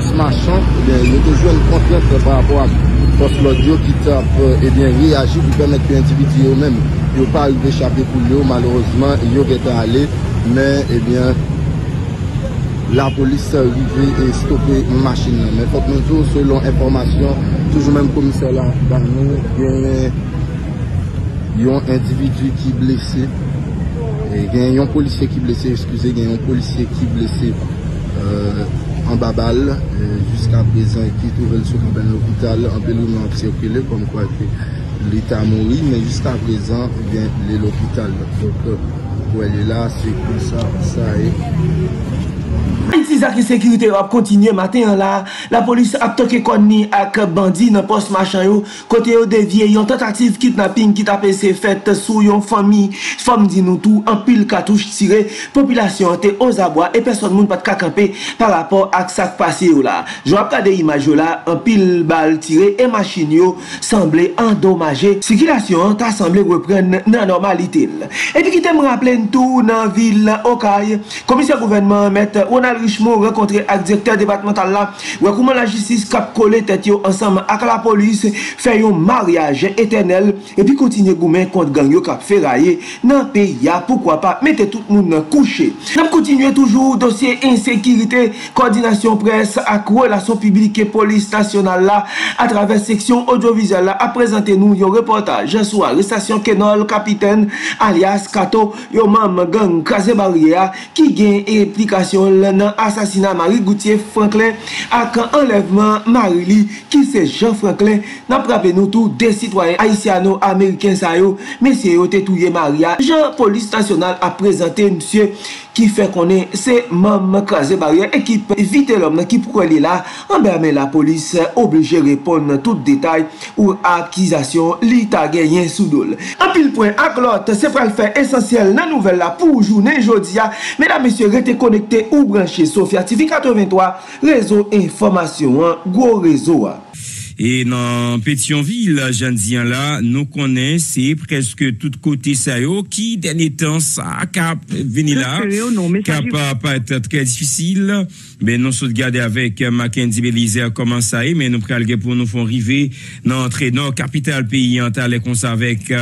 poste marchand, il y a toujours une contrainte par rapport à poste l'audio qui tape et bien réagir pour permettre que l'individu eux-mêmes ne pas arriver à échapper pour lui. Malheureusement, il est allé, mais eh bien la police est arrivée et stoppé la machine. Mais faut que nous, selon information, toujours même commissaire là, dans nous, il y a un individu qui est blessé. Il y a un policier qui est blessé, excusez, il y a un policier qui est blessé en baballe. Jusqu'à présent, qui trouve sur l'hôpital, en pénurie en circulé, comme quoi l'État mourit, mais jusqu'à présent, bien, il est l'hôpital. Donc, pour elle est là, c'est comme ça, ça est. Si la sécurité a continué matin là, la police a toqué Konni avec bandit dans poste machin côté au dévié une tentative kidnapping qui tapé ses fêtes sous une famille femme dit nous tout en pile cartouche tiré population était aux abois et personne monde pas camper par rapport à ça passé là. Je regarde image là en pile balle tiré et machine yo semblait endommagée. Circulation t'a semblé reprendre la normalité. Et puis qui t'aime rappeler tout dans ville Okaï, commissaire gouvernement maître Ronald Richemond rencontré avec directeur départemental là, ouais comment la justice cap collé tête ensemble avec la police fait un mariage éternel et puis continuer goumen contre gang yo cap ferrailler dans pays pourquoi pas mettez tout le monde couché. Nous continuer toujours dossier insécurité coordination presse à relation publique et police nationale là à travers section audiovisuelle là a présenté nous un reportage sur l'arrestation Kenòl Kapitèn alias Kato yo membre gang Krazé Baryè qui gagne implication dans l'assassinat Marie Gauthier Franklin avec enlèvement Marie qui c'est Jean Franklin. N'a frappé nous tous des citoyens haïtiano-américains ça yo messieurs te touye Maria. Jean police nationale a présenté monsieur qui fait qu'on est c'est Maman Krazé Baryè équipe Vitelom qui pourquoi elle est là en ben la police obligé répondre tout détail ou accusation li ta gagné sous dol. En pile point à l'autre c'est pour le faire essentiel la nouvelle là pour journée jodia mesdames messieurs restez connectés ou branché Sophia TV83 réseau information gros réseau. Et dans Pétionville, j'en dis là, nous connaissons presque tout côté ça yo qui dernier temps ça cap venir là capable pas être très difficile mais nous sommes gardés avec Mackenzie Belizer comment ça est mais nous prêlons pour nous font arriver dans entraîneur capitale pays en talent comme ça avec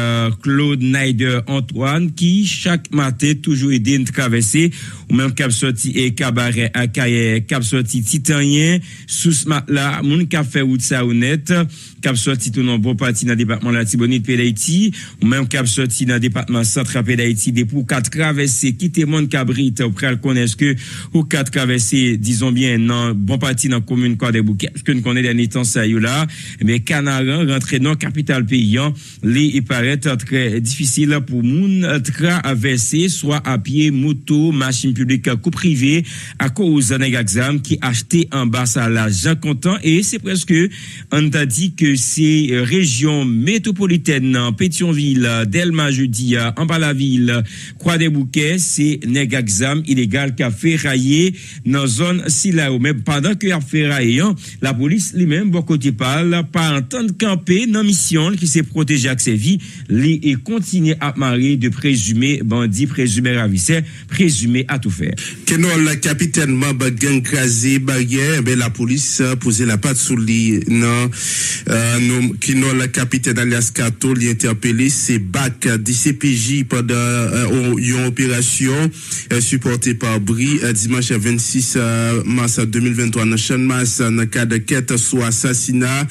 Claude Naider Antoine qui chaque matin toujours aider une traversée ou même cap sorti et cabaret à cap sorti titanien sous là mon cap fait route ça cap sorti tout dans bon parti dans département la Tibonite pays d'Haïti ou même cap sorti dans département centre pays d'Haïti des pour quatre traversées qui témoigne cabrite ou pral connaissent que ou quatre traversées disons bien non bon parti dans commune Corde Bouquet que nous connaît dernier temps ça yo là mais Canaran rentré dans capitale paysan les paraît très difficile pour moun traverser soit à pied moto machine publique ou privée à cause d'un examen qui acheté en bas à l'argent content et c'est presque on t'a dit que ces régions métropolitaines, Pétionville, Delma jeudi, en bas la ville, Croix-des-Bouquets, c'est Negaxam illégal qui a fait railler dans zone Silao. Mais pendant que a fait railler, la police lui-même, bon côté parle, pas en temps de camper, non mission, qui s'est protégé avec ses vies, et continue à marier de présumés bandits, présumés ravisseurs, présumés à tout faire. Kenòl Kapitèn, membre gang Krazé Baryè, ben la police posait la patte sous lit. Non, Kenòl Kapitèn alias Kato li interpellé c'est BAC DCPJ pendant une opération supportée par BRI dimanche 26 mars 2023 dans Chanmas dans cadre quête sur assassinat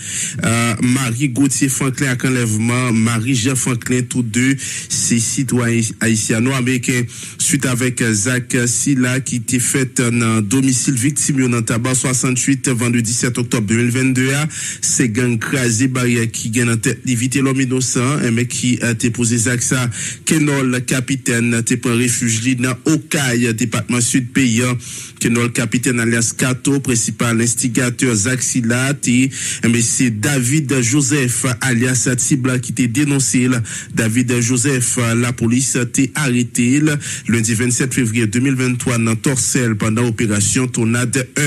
Marie Gauthier Franklin avec enlèvement Marie Jean Franklin tous deux ces citoyens haïtiano-américains suite avec Zach Silla qui était faite dans domicile victime dans tabac 68 vendredi 17 octobre 2022. C'est gang Krazé Baryè qui gagne en tête d'éviter l'homme innocent, un mec qui a été posé ça. Kenòl Kapitèn te pris refuge dans Okaï, département sud paysan. Kenòl Kapitèn alias Kato, principal instigateur Zaxila, c'est David Joseph alias Tibla qui t'a dénoncé. David Joseph, la police t'a arrêté lundi 27 février 2023 dans Torcel pendant opération Tornade 1.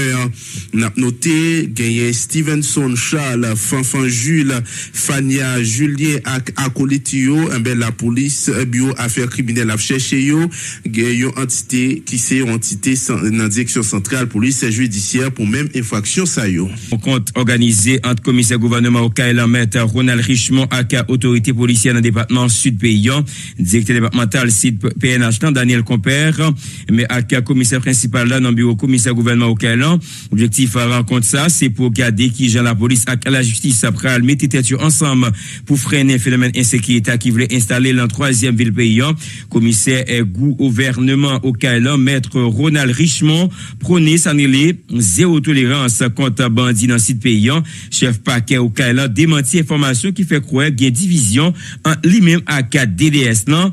N'a noté gagné Stevenson Charles, Fanfan Jules, Fania Julien acolyte yo, la police bio affaires criminelles a cherché yo, une entité qui c'est entité dans direction centrale police judiciaire pour même infraction ça yo. Au compte organisé entre commissaire gouvernement au Kaila Maître Ronald Richemond aka autorité policière dans le département sud paysan, directeur départemental site PNH Daniel Compère, mais aka commissaire principal là dans le bureau commissaire gouvernement au Kaila. Objectif à rencontre ça, c'est pour garder qui la police aka la justice après mettre tête ensemble pour freiner le phénomène insécurité qui voulait installer dans la troisième ville paysan. Commissaire gouvernement au Kaila Maître Ronald Richemond prôné sanélé zéro tolérance contre bandits dans le site paysan. Chef paquet au Kaila démenti information qui fait croire qu'il y a division entre lui-même à 4 DDS. Nous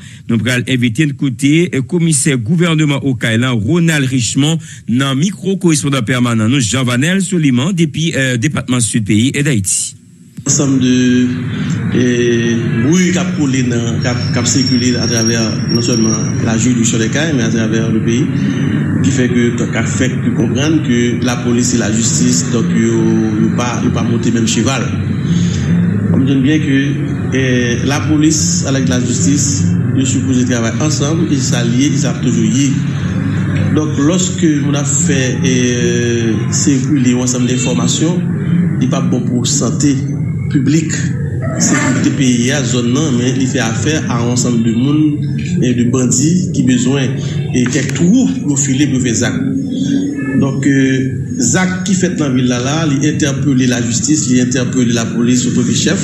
allons inviter de côté commissaire gouvernement au Kaila Ronald Richemond dans micro-correspondant permanent nous Jean-Vanel Soliman depuis département sud pays et d'Haïti. Ensemble de bruit qui a coulé, qui a circulé à travers non seulement la juridiction des cas, mais à travers le pays, qui fait que comprendre que la police et la justice, donc ils ne pas monter même cheval. On me dit bien que la police avec la justice, ils supposent travailler ensemble, ils s'allient, ils savent toujours y. Donc lorsque on a fait circuler ensemble d'informations, il n'est pas bon pour santé public, sécurité pays à zone non, mais il fait affaire à un ensemble de monde et de bandits qui besoin et quelques trous pour filer pour faire ZAC. Donc ZAC qui fait dans la ville là, il interpelle la justice, il interpelle la police, autorité chef,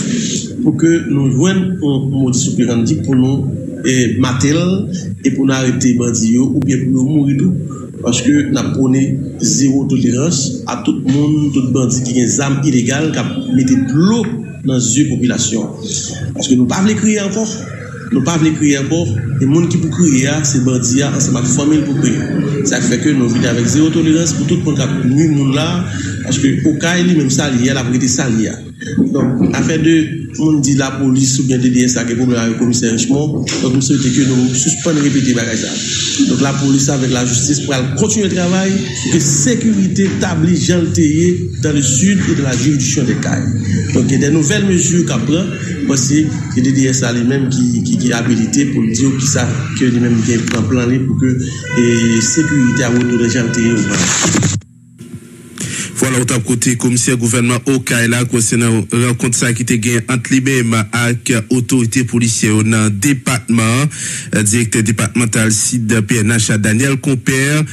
pour que nous joignions un modus operandi pour nous mater et pour nous arrêter les bandits ou bien pour nous mourir tout. Parce que nous avons zéro tolérance à tout le monde, tout bandit qui a des armes illégales, qui a mis de l'eau dans les populations. Parce que nous ne pouvons pas crier encore. Les gens qui pour crier, c'est bandits, c'est ma famille pour crier. Ça fait que nous vivons avec zéro tolérance pour tout le monde qui a mis le monde là. Parce que au cas lui-même, ça lié, la vérité, ça lié. Donc, afin de, on dit la police ou bien DDS a des problèmes avec le commissaire Richemond, donc nous souhaitons que nous suspendions répéter les. Donc la police avec la justice pour continuer le travail, que sécurité établie, gentilée dans le sud et dans la juridiction des CAI. Donc il y a des nouvelles mesures qu'on prend, parce que le DDS a lui-même qui est habilité pour dire qui ça, que lui-même qui est en plan pour que la sécurité a retourné gentilée au plan. Voilà, au côté, commissaire gouvernement au Kaila, concernant rencontre ça qui était gagné entre lui-même avec autorité policière dans le département, directeur départemental SID PNH Daniel Compère,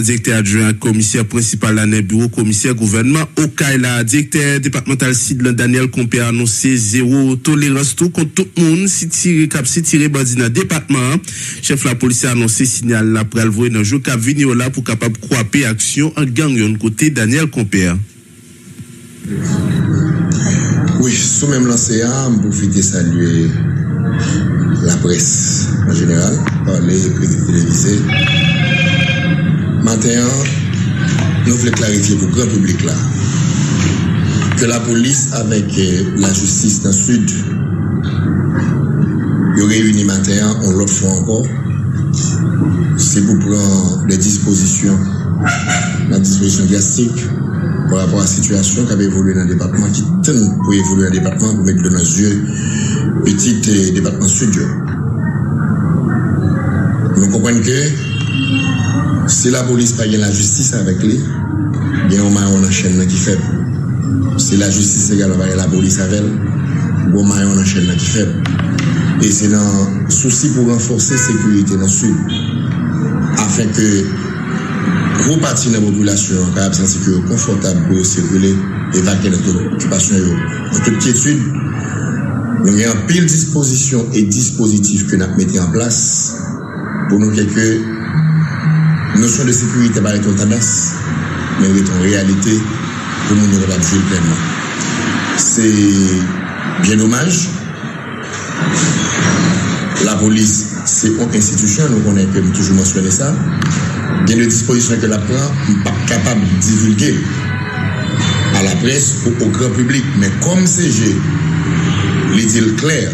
directeur adjoint commissaire principal dans le bureau, commissaire gouvernement au Kaila, directeur départemental SID Daniel Compère annoncé zéro tolérance tout contre tout le monde, si tiré cap, si tiré bandit dans le département, chef la police a annoncé signal là pour aller dans le jour cap venir là pour capable croiser action en gang de côté Daniel Compère. Oui, sous même lancé, je profite de saluer la presse en général, parler critique télévisée. Maintenant, nous voulons clarifier pour le grand public là que la police avec la justice dans le sud, ils réunis maintenant, on l'autre fois encore, c'est pour prendre des dispositions, la disposition drastique. Par rapport à la situation qui avait évolué dans le département, qui tente pour évoluer dans le département, pour mettre dans nos yeux petit département studio. Nous comprenons que si la police n'a pas la justice avec lui, il y a un maillon en chaîne qui est faible. Si la justice également n'a pas la police avec elle, il y a un maillon en chaîne qui est faible. Et c'est un souci pour renforcer la sécurité dans le sud, afin que gros partie de la population qui a besoin de sécurité confortable pour circuler et vaquer dans toute occupation. En toute quiétude, nous avons une pile disposition et dispositifs que nous avons mis en place pour nous que la notion de sécurité n'est pas une tendance, mais une réalité pour nous ne pas jouer pleinement. C'est bien dommage. La police, c'est une institution, nous connaissons toujours mentionné ça. Bien de dispositions que la prend, je ne suis pas capable de divulguer à la presse ou au grand public. Mais comme CG, il dit clair,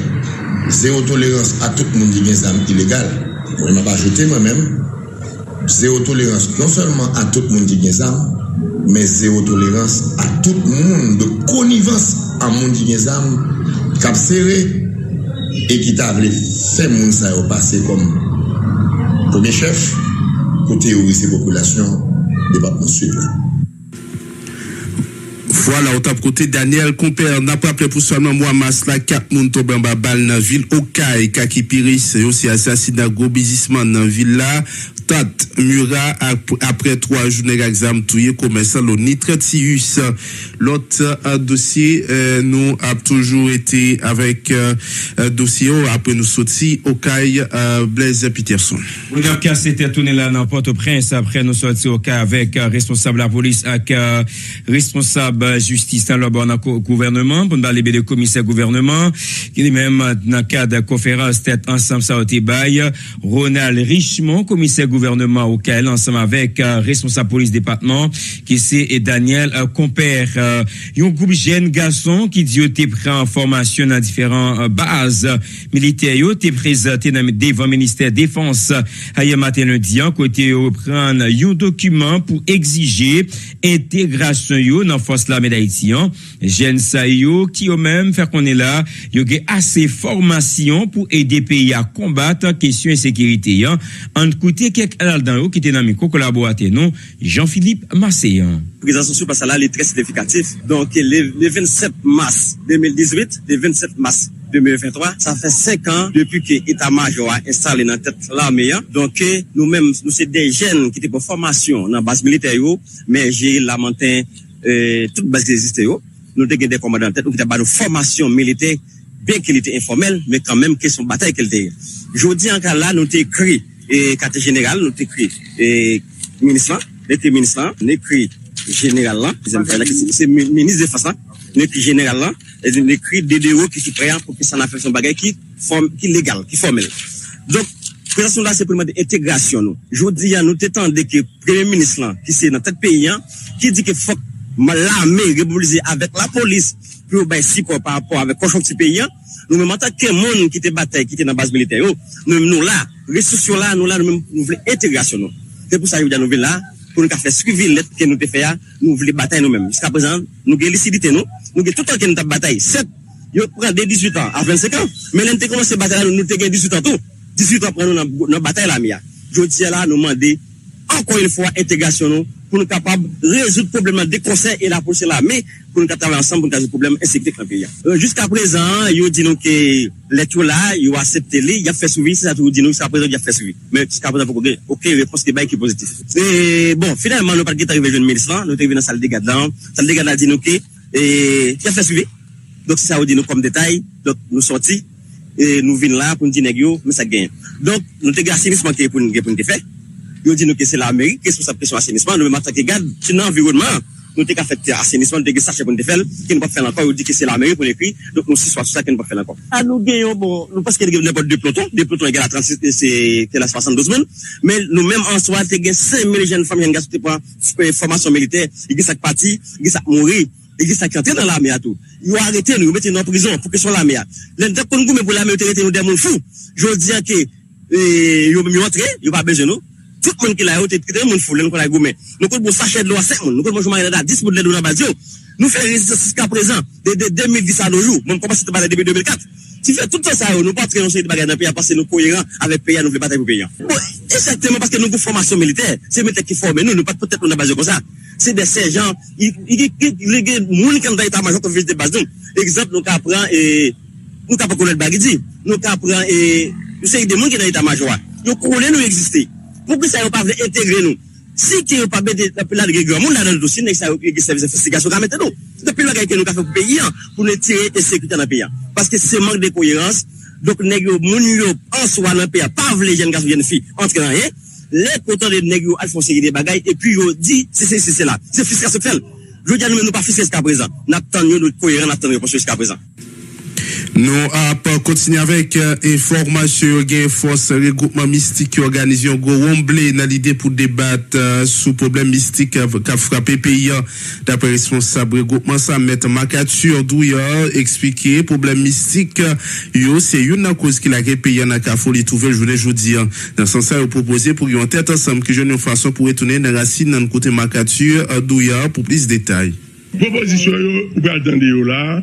zéro tolérance à tout le monde qui a des armes illégales. Je ne vais pas ajouter moi-même. Zéro tolérance non seulement à tout le monde qui a des armes, mais zéro tolérance à tout le monde de connivence à monde qui a des armes, qui a serré et qui a fait monde ça passer comme premier chef. Côté où ces populations département sud. Voilà, on tape côté Daniel Compère n'a pas appelé pour seulement mois mars là 4 moun tombé en balle dans ville Okaï Kakipiris et aussi assassinat gros businessman dans ville là Tate Mura après 3 journées d'examen touyer commerçant le Nitratius. L'autre dossier nous a toujours été avec dossier après nous sorti Okaï Blaise Peterson. Bonjour qui s'était tourné là dans Port-au-Prince après nous sorti Okaï avec responsable la police avec responsable justice dans le gouvernement, pour nous parler de commissaire gouvernement, qui est même dans le cadre de la conférence Tête Ensemble Saoté Baye, Ronald Richemond, commissaire gouvernement au KL, ensemble avec responsable police département, qui c'est Daniel Compère. Un groupe jeune garçon qui dit que pris en formation dans différentes bases militaires, tu es présenté devant le ministère de la Défense hier matin lundi, côté reprendre un document pour exiger intégration dans force l'armée d'Haïti, jeunes saillants qui eux-mêmes faire qu'on est là, ils ont assez formation pour aider pays à combattre question insécurité. En côté quelques là-dedans qui étaient dans mes collaborateurs non, Jean-Philippe Marseillan. Présence sociale parce que là les très significatif. Donc le 27 mars 2018, le 27 mars 2023, ça fait 5 ans depuis que l'état-major a installé dans la tête l'armée. Donc, nous-mêmes, nous sommes des jeunes qui étaient pour formation dans la base militaire, mais j'ai lamenté toute base qui existait. Nous avons des commandants en tête, nous avons une formation militaire, bien qu'elle était informelle, mais quand même question de bataille qu'elle était. Je dis en cas là, nous avons écrit, et quartier général, nous avons écrit, et ministre, nous écrit général, c'est ministre de Défense, nous écrit général là, et nous écrit DDO qui sont prêts pour que ça n'a fait son bagage qui est légal, qui est formel. Donc, présence là, c'est pour l'intégration, nous. Je dis, nous t'étendons que le premier ministre là, qui est dans tête pays, qui dit que faut l'armée révoluer avec la police pour ben si quoi par rapport avec cochon petit pays nous même en tant que monde qui était bataille qui était dans base militaire nous là ressources là nous nous voulons intégration nous c'est pour ça que nous là pour nous faire suivre lettre que nous te faire nous voulons bataille nous mêmes jusqu'à présent nous gagne lucidité nous gagne tout temps que nous ta bataille 7 yo prend des 18 ans à 25 ans mais l'on t'ai commencé bataille nous te gagne 18 ans tout 18 ans prend nous dans bataille là mia je dis là nous demander encore une fois intégration nous pour nous capables de résoudre le problème des conseils et la police et l'armée, pour nous travailler ensemble pour résoudre le problème insécurité dans le pays. Jusqu'à présent, ils disent que les tout là, ils ont accepté, ils ont fait suivi, c'est ça qu'ils disent, jusqu'à présent, ils ont fait suivi. Mais jusqu'à présent, il n'y a aucune réponse qui est positive. Et bon, finalement, nous n'avons pas arrivé à un ministre, nous sommes arrivés dans la salle de garde. La salle de garde a dit que ils ont fait suivi. Donc, c'est ça qu'ils disent comme détail. Donc, nous sommes sortis et nous venons là pour nous dire mais ça gagne. Donc, nous avons assainissement qui est pour nous faire. Ils disent que c'est l'Amérique qui est responsable de l'assainissement. Nous, maintenant, qui garde, c'est l'environnement. Nous, qui avons fait l'assainissement, nous, qui sachons qu'on fait, qui ne peut pas faire encore. Ils disent que c'est l'Amérique pour l'écrit. Donc, nous, c'est soit ça qu'on ne peut pas faire encore. Ah, nous, gagnons, bon, nous, parce qu'il y a n'importe deux pelotons. Deux pelotons égale à 36, c'est la 72 000. Mais nous, même en soi, nous avons 5 000 jeunes femmes qui ont fait formation militaire. Ils sont partis, ils sont morts, ils sont entrés dans l'armée à tout. Ils ont arrêté, nous, ils ont mis en prison pour qu'ils soient l'armée. L'intérêt pour nous, mais pour l'armée, ils ont été des fous. Je dis que, ils ont rentré, ils n'ont pas besoin de nous. Tout le monde qui l'a été traité, nous foulons qu'on a gommé. Nous avons sachet de l'eau à 5 nous avons mangé à 10 pour de l'eau dans la base. Nous faisons résistance jusqu'à présent, de 2010 à nos jours. Nous avons commencé à parler depuis 2004. Si fait tout ça, nous ne pouvons pas traiter de bagages dans le pays parce que nous sommes cohérents avec le pays, nous voulons battre pour le pays. Exactement parce que nous avons une formation militaire. C'est militaire qui forme nous, nous ne pouvons pas peut-être dans la base comme ça. C'est des sergents, ils ont qui ont l'état-major qui ont visité la base. Exemple, nous apprenons et nous ne pouvons pas connaître Bagidi. Nous apprenons et nous sommes des gens qui ont l'état-major. Nous connaissons nous exister. Pourquoi ça n'a pas intégré nous? Si tu n'as pas été là, nous avons le dossier, nous avons le service d'investigation. Depuis le que nous avons fait pays, pour nous tirer et sécurité dans le pays. Parce que c'est manque de cohérence. Donc, nous avons en soi dans le pays, pas les jeunes garçons, jeunes filles, entre rien. Les comptants de nous avons conseillé des bagailles et puis ils dit, c'est là. C'est fiscal, c'est fait. Je dis, nous n'avons pas fiscal jusqu'à présent. Nous attendons notre cohérence, nous attendons jusqu'à présent. Nous avons continué avec information gain force regroupement mystique qui organise un gros remblai dans l'idée pour débattre sur problème mystique qui a frappé pays d'après responsable regroupement ça met Makature Douya expliquer problème mystique yo c'est une cause qui la pays dans la folie trouver journée jeudi dans sens ça proposer pour une tête ensemble qui jeune façon pour retourner dans racine dans côté Makature Douya pour plus de détails proposition ou attendez là.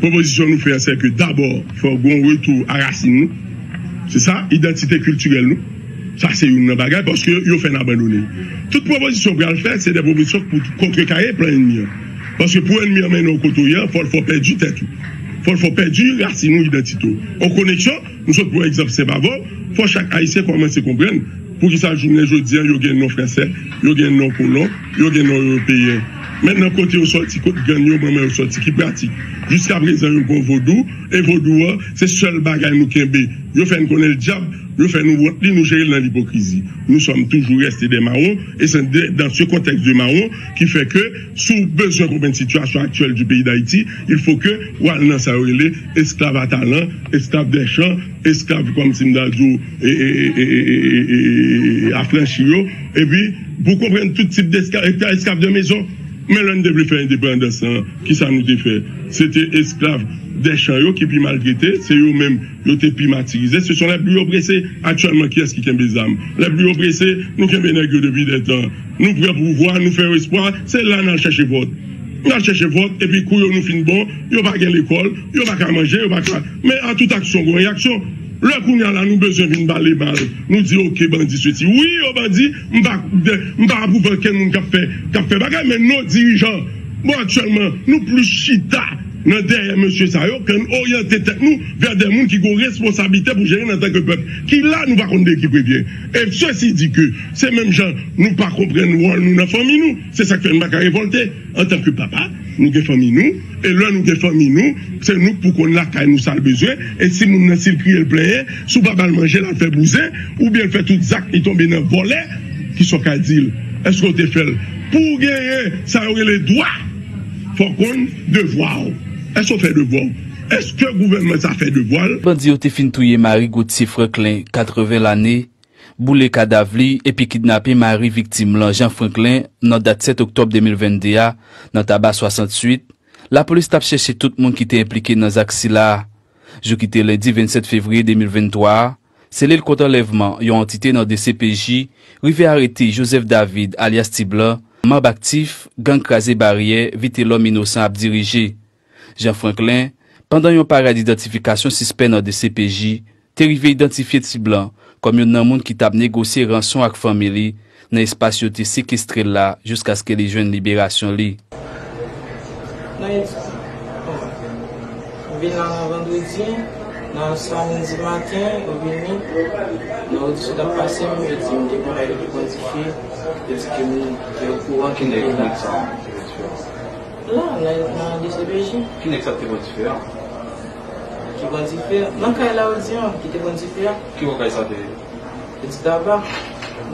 Proposition nous fait, c'est que d'abord, il faut qu'on retourne à racine. C'est ça, identité culturelle nous. Ça, c'est une bagaille parce qu'ils fait abandonner. Toute proposition qu'on le fait, c'est des propositions pour contrecarrer plein ennemi. Parce que pour ennemi amener au côté, il faut perdre du tête. Il faut perdre du racine ou identité. En connexion, nous sommes pour exemple, c'est pas bon. Il faut chaque haïtien commence à comprendre. Pour que ça journée jeudi, il y a des non français, il y a des non colons, il y a des non européens. Maintenant, côté au sorti, côté gagnant, maman au sorti qui pratique. Jusqu'à présent, il y a un vaudou, et vaudou, c'est seul bagaille nous kembe. Yo fait nous connaître le diable, yo fait nous rentrer, nous gérer dans l'hypocrisie. Nous sommes toujours restés des marrons, et c'est dans ce contexte de marron qui fait que, sous besoin de la situation actuelle du pays d'Haïti, il faut que, Walnan Saorele, esclaves à talent, esclaves des champs, esclaves comme Simdazou et affranchis, et puis, vous comprenez tout type d'esclaves de maison. Mais l'on devait faire indépendance, qui ça nous fait? C'était esclaves des champs qui puis maltraités, c'est eux-mêmes qui ont été martyrisés. Ce sont les plus oppressés actuellement qui est-ce qui aiment les âmes. Les plus oppressés, nous qui aimons depuis des temps. Nous pouvons pouvoir, nous faire espoir, c'est là qu'on cherche vote. On cherche vote, et puis quand nous finissons bon, ils ne vont pas gagner l'école, ils ne vont pas manger, ils ne vont pas... Mais en toute action, il y a une réaction. Le coup, là, nous besoin d'une balle et balle. Nous disons, ok, bandit, ceci. Oui, oh, bandit, m'ba approuver quelqu'un qui a fait bagaille, mais nos dirigeants, bon, actuellement, nous plus chita, nous derrière monsieur Sayo, qu'on oriente tête nous vers des gens qui ont responsabilité pour gérer en tant que peuple. Qui là, nous va comprendre qui prévient. Et ceci dit que, ces mêmes gens, nous pas comprendre, nous, dans la famille, nous. C'est ça que nous pas révolter. En tant que papa, nous avons famille, nous. Et là, nous avons famille, nous. C'est nous pour qu'on la caille, nous a besoin. Et si nous n'avons pas le plein, si nous ne manger, nous fait bousin, ou bien fait tout ça, qui tombe dans le volet, qui sont qu'à dire. Est-ce qu'on te fait? Pour gagner, ça aurait les droits. Faut qu'on devoir. Est-ce qu'on fait devoir? Est-ce que le gouvernement ça fait devoir? Bandi ont fin touye Marie Gauthier Franklin, 80 l'année, boule cadavre et puis kidnappé Marie victime là, Jean Franklin, dans date 7 octobre 2022, dans tabac 68. La police tape cherché tout le monde qui était impliqué dans Zaxila. Je quitté lundi 27 février 2023. C'est le contre enlèvement, une entité dans DCPJ, rivé arrêté Joseph David, alias Tibla, membre actif, gang Krazé Baryè, Vitelom innocent à diriger. Jean Franklin, pendant une parade d'identification suspect dans DCPJ, t'arrivé identifié Tibla comme un monde qui t'a négocié rançon avec famille dans l'espace qui séquestré là jusqu'à ce que les jeunes libération li. On vient là vendredi, dans samedi matin, on vient là, on a passé un petit peu de temps à identifier, parce que nous sommes au courant qu'il n'y a pas de sang. Là, on a des CPJ. Qui n'est-ce que tu vas te faire? Qui va te faire? Non, quand elle a audition, qui te va te faire? Qui va te faire? Petit d'abord,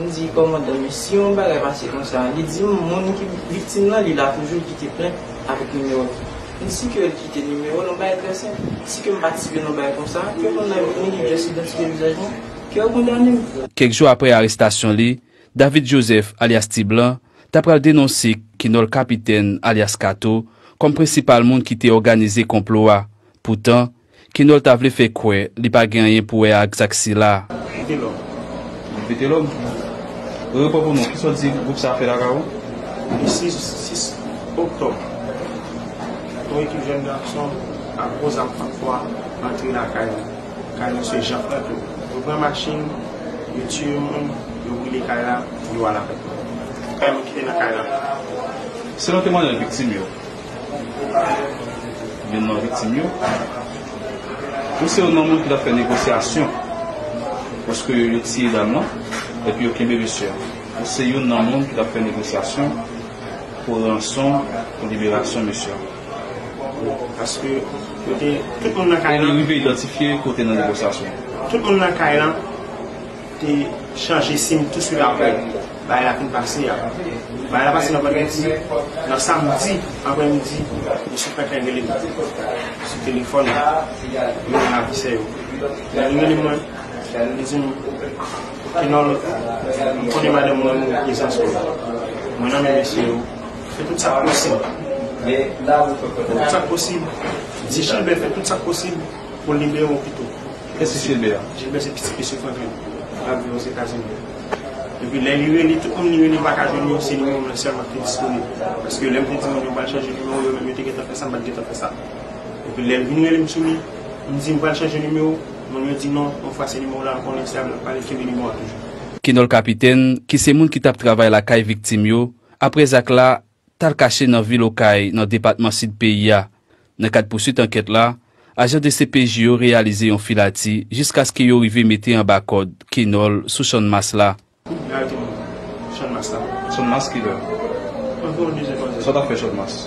on dit comment, mais si on va passer comme ça, il dit, mon victime là, il a toujours quitté plein. Avec numéro. Si que quitte numéro, on va être simple. Si que participe non va comme ça, que on a une minute d'identité visage, que on condamne. Quelques jours après arrestation li, David Joseph alias Tiblan t'a pral dénoncer Kenòl Kapitèn alias Kato comme principal monde qui t'a organisé complot. Pourtant, Kenòl t'a voulu faire quoi, il pas gagné pour exacti là. Vitelom. Pas pour nous qui sont dit groupe ça fait la gao. 6 octobre. Toi qui jeune garçon à cause à parfois entrer la caille quand ce Jean Franklin vous prend machine le tue le brûler caille là voilà quand qui est la caille là c'est le témoin de victime yo maintenant victime yo vous c'est un homme qui doit faire négociation parce que le tire d'amant et puis aucun bébé sûr c'est un homme qui doit faire négociation pour rançon pour libération monsieur. Parce que tout le monde a identifié côté dans la négociation. Tout le monde a changé SIM tout sur la veille. Il a passé dans le vendredi, dans le samedi, après-midi, je suis pas train de l'écouter. Sur le téléphone, il m'a avisé. Il a donné le nom, il a dit que non, on connaît madame, on est en soi. Mon nom est monsieur, c'est tout ça possible. Mais là, tout ça possible. Si Gilbert fait tout ça possible pour libérer l'hôpital. Qu'est-ce que c'est Gilbert? Gilbert, c'est petit monsieur Franklin. Il a vu aux États-Unis. Et puis, les lieux, tout comme les lieux, les bagages, c'est les mêmes seulement qui sont disponibles. Parce que les gens qui ne pas changer de numéro, ils ne peuvent pas faire ça, ils ne peuvent pas faire ça. Et puis, les venus, les soumis, ils me disent, on va changer de numéro. Ils me disent, non, on va faire ce numéro-là, on est stable, on va pas les faire de numéro à toujours. Kenòl Kapitèn, qui c'est moun qui tap travail la caille victime yo, après ça là, tal caché dans ville Okaï, dans département sud pays a. Dans cadre poursuite enquête là, agent de DCPJ yo réalisé un filati jusqu'à ce que yo arrivé mettre en bas code Kenòl sous son masque là. Son masque là. Ça t'a fait son masque.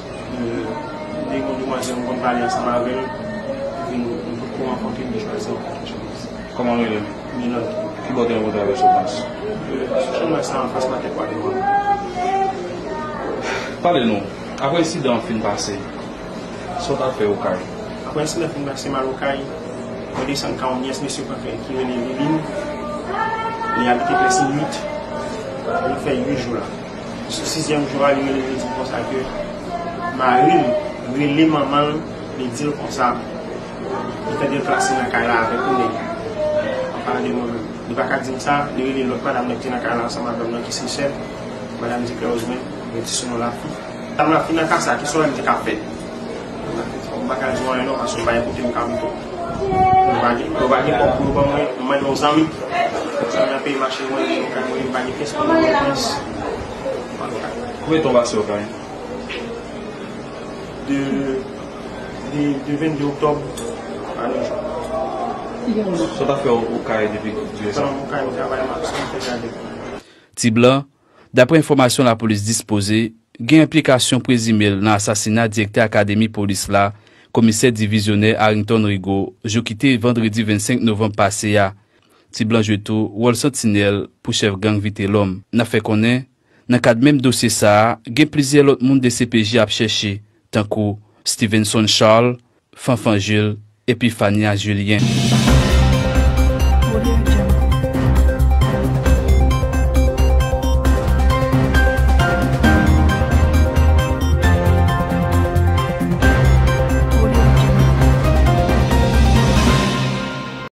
Comment il est? Qui va tenir votre avec ce masque? Je me sens en face de la tête. Parlez-nous. Après ici dans le film passé, ce qu'on a fait au CAI. Après ici dans le film passé, mal au CAI, on descend quand on y est, monsieur Parfait, qui est venu les lignes, il habite presque 8, on fait 8 jours là. Ce sixième jour, il me dit comme ça que Marie, les mamans, les dire comme ça. Il était déplacé dans la CAI avec nous. Il n'y a pas qu'à dire ça, il y a l'autre madame qui est dans la salle, madame qui est chef, madame qui est heureuse, mais qui est la fille. Madame la fille dans la salle, qui est sur la café. On va dire qu'on est là, parce qu'on va écouter le cabinet. On va dire qu'on va mettre nos amis, on va payer marché, on va manifester, on va manifester. Où est ton passé au Caïn? De 22 octobre à 9 jours. Ça t'a fait au CAI depuis du récent. Tiblan, d'après information la police disposée, gain implication présumée dans l'assassinat directeur académie police là, commissaire divisionnaire Arrington Rigaud, je quitté vendredi 25 novembre passé à Tiblan Jeto, Wall Sentinel pour chef gang Vitelom. N'a fait connaître, dans le cadre même dossier ça, gain plusieurs autres monde de CPJ à chercher, tant que Stevenson Charles, Fanfan Jules, Épiphanie Julien. What do you do?